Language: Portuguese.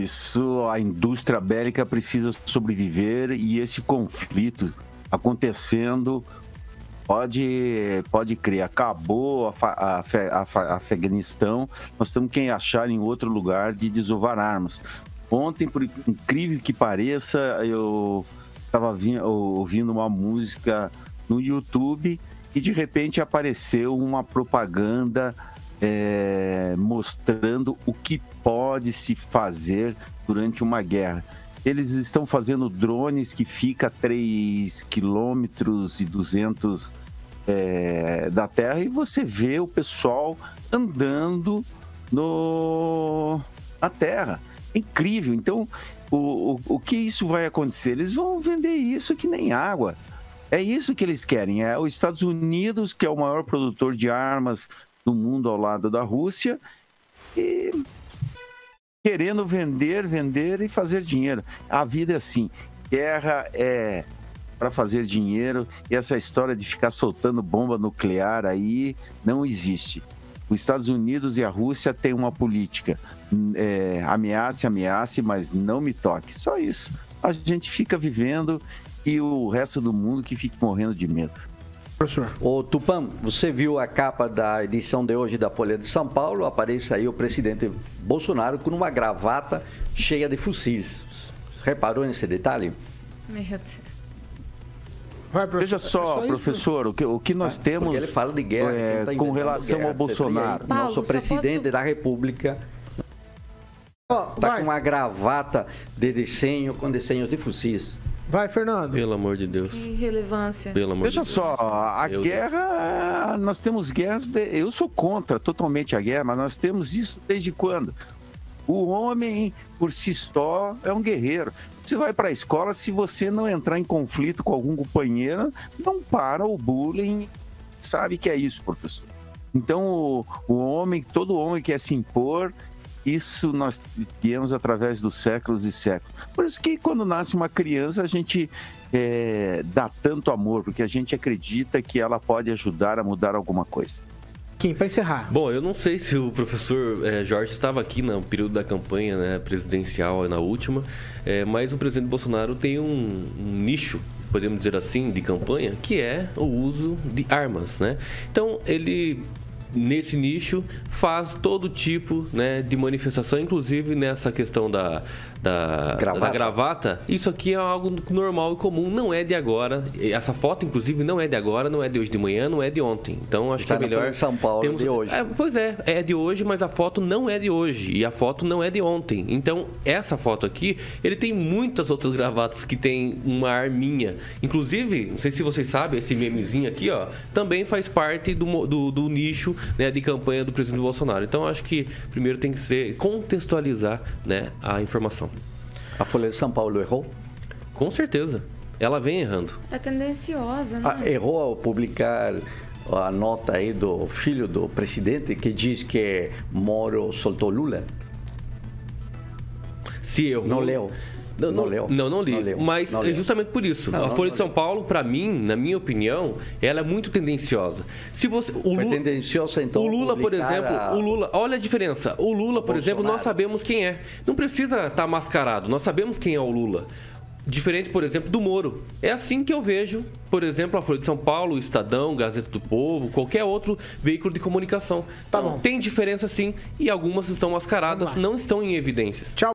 Isso, a indústria bélica precisa sobreviver e esse conflito acontecendo pode crer. Acabou a Afeganistão, nós temos que achar em outro lugar de desovar armas. Ontem, por incrível que pareça, eu estava ouvindo uma música no YouTube e de repente apareceu uma propaganda mostrando o que pode se fazer durante uma guerra. Eles estão fazendo drones que fica a 3,2 km da terra e você vê o pessoal andando na terra. Incrível. Então, o que isso vai acontecer? Eles vão vender isso que nem água. É isso que eles querem. É os Estados Unidos, que é o maior produtor de armas do mundo ao lado da Rússia, e querendo vender e fazer dinheiro. A vida é assim. Guerra é para fazer dinheiro e essa história de ficar soltando bomba nuclear aí não existe. Os Estados Unidos e a Rússia têm uma política. Ameace, ameace, mas não me toque. Só isso. A gente fica vivendo e o resto do mundo que fica morrendo de medo. Professor. Ô, Tupã, você viu a capa da edição de hoje da Folha de São Paulo? Aparece aí o presidente Bolsonaro com uma gravata cheia de fuzis. Reparou nesse detalhe? Meu Deus. Vai, veja só, professor, o que nós temos. Porque ele fala de guerra, tá com relação guerra, ao Bolsonaro. Paulo, nosso presidente da República tá com uma gravata de desenho, com desenhos de fuzis. Vai, Fernando. Pelo amor de Deus. Que relevância. Pelo amor de Deus. Veja só, a guerra, nós temos guerras. Eu sou contra totalmente a guerra, mas nós temos isso desde quando? O homem, por si só, é um guerreiro. Você vai para a escola, se você não entrar em conflito com algum companheiro, não para o bullying. Sabe que é isso, professor. Então, todo homem quer se impor. Isso nós viemos através dos séculos e séculos. Por isso que quando nasce uma criança, a gente dá tanto amor, porque a gente acredita que ela pode ajudar a mudar alguma coisa. Kim, para encerrar. Bom, eu não sei se o professor Jorge estava aqui no período da campanha, né, presidencial, na última, mas o presidente Bolsonaro tem um nicho, podemos dizer assim, de campanha, que é o uso de armas, né? Então, ele, nesse nicho, faz todo tipo, né, de manifestação, inclusive nessa questão da gravata. Isso aqui é algo normal e comum, não é de agora. Essa foto, inclusive, não é de agora, não é de hoje de manhã, não é de ontem. Então, acho que é melhor... São Paulo, de hoje. Pois é de hoje, mas a foto não é de hoje e a foto não é de ontem. Então, essa foto aqui, ele tem muitas outras gravatas que tem uma arminha. Inclusive, não sei se vocês sabem, esse memezinho aqui, ó, também faz parte do nicho, né, de campanha do presidente Bolsonaro. Então, acho que primeiro tem que ser contextualizar, né, a informação. A Folha de São Paulo errou? Com certeza. Ela vem errando. É tendenciosa, né? Errou ao publicar a nota aí do filho do presidente que diz que Moro soltou Lula? Se errou... Não leu. Não li, mas é justamente por isso. A Folha de São Paulo, para mim, na minha opinião, ela é muito tendenciosa. Se você, o Lula, por exemplo, olha a diferença. O Lula, por exemplo, nós sabemos quem é. Não precisa estar mascarado, nós sabemos quem é o Lula. Diferente, por exemplo, do Moro. É assim que eu vejo, por exemplo, a Folha de São Paulo, o Estadão, Gazeta do Povo, qualquer outro veículo de comunicação. Tá bom. Tem diferença sim, e algumas estão mascaradas, não estão em evidências. Tchau.